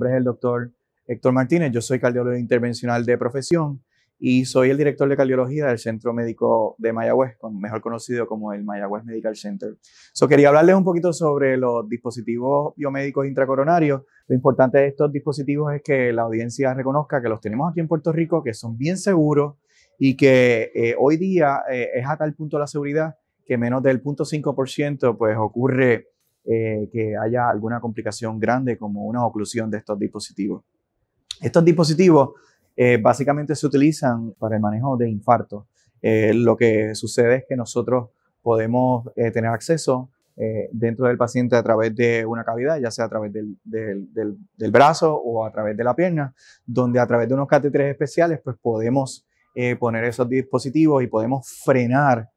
nombre es el doctor Héctor Martínez, yo soy cardiólogo intervencional de profesión y soy el director de cardiología del Centro Médico de Mayagüez, mejor conocido como el Mayagüez Medical Center. Quería hablarles un poquito sobre los dispositivos biomédicos intracoronarios. Lo importante de estos dispositivos es que la audiencia reconozca que los tenemos aquí en Puerto Rico, que son bien seguros y que hoy día es a tal punto la seguridad que menos del 0.5% pues ocurre que haya alguna complicación grande como una oclusión de estos dispositivos. Estos dispositivos básicamente se utilizan para el manejo de infartos. Lo que sucede es que nosotros podemos tener acceso dentro del paciente a través de una cavidad, ya sea a través del brazo o a través de la pierna, donde a través de unos catéteres especiales pues podemos poner esos dispositivos y podemos frenar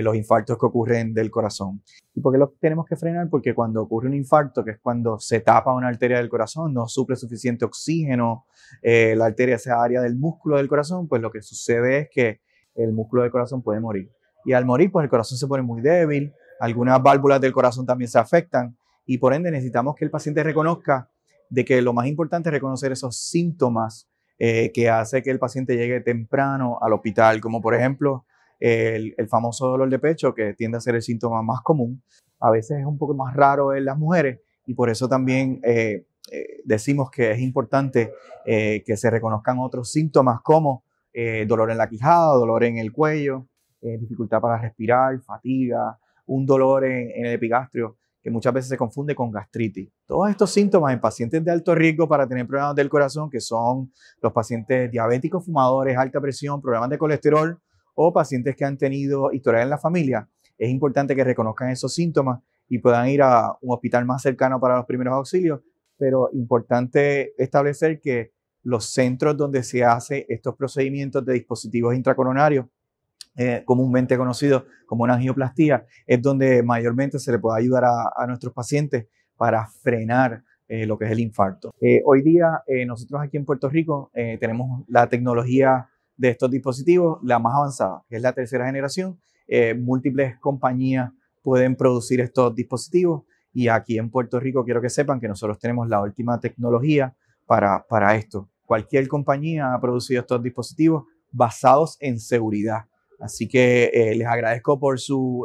los infartos que ocurren del corazón. ¿Y por qué los tenemos que frenar? Porque cuando ocurre un infarto, que es cuando se tapa una arteria del corazón, no suple suficiente oxígeno, la arteria, esa área del músculo del corazón, pues lo que sucede es que el músculo del corazón puede morir. Y al morir, pues el corazón se pone muy débil, algunas válvulas del corazón también se afectan y por ende necesitamos que el paciente reconozca de que lo más importante es reconocer esos síntomas que hace que el paciente llegue temprano al hospital, como por ejemplo el famoso dolor de pecho, que tiende a ser el síntoma más común. A veces es un poco más raro en las mujeres y por eso también decimos que es importante que se reconozcan otros síntomas como dolor en la quijada, dolor en el cuello, dificultad para respirar, fatiga, un dolor en el epigastrio que muchas veces se confunde con gastritis. Todos estos síntomas en pacientes de alto riesgo para tener problemas del corazón, que son los pacientes diabéticos, fumadores, alta presión, problemas de colesterol, o pacientes que han tenido historial en la familia, es importante que reconozcan esos síntomas y puedan ir a un hospital más cercano para los primeros auxilios, pero importante establecer que los centros donde se hacen estos procedimientos de dispositivos intracoronarios, comúnmente conocidos como una angioplastía, es donde mayormente se le puede ayudar a nuestros pacientes para frenar lo que es el infarto. Hoy día nosotros aquí en Puerto Rico tenemos la tecnología de estos dispositivos, la más avanzada, que es la tercera generación. Múltiples compañías pueden producir estos dispositivos y aquí en Puerto Rico quiero que sepan que nosotros tenemos la última tecnología para esto. Cualquier compañía ha producido estos dispositivos basados en seguridad. Así que les agradezco por su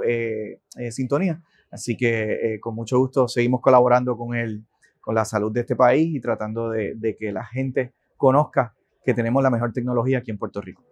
sintonía. Así que con mucho gusto seguimos colaborando con la salud de este país y tratando de que la gente conozca que tenemos la mejor tecnología aquí en Puerto Rico.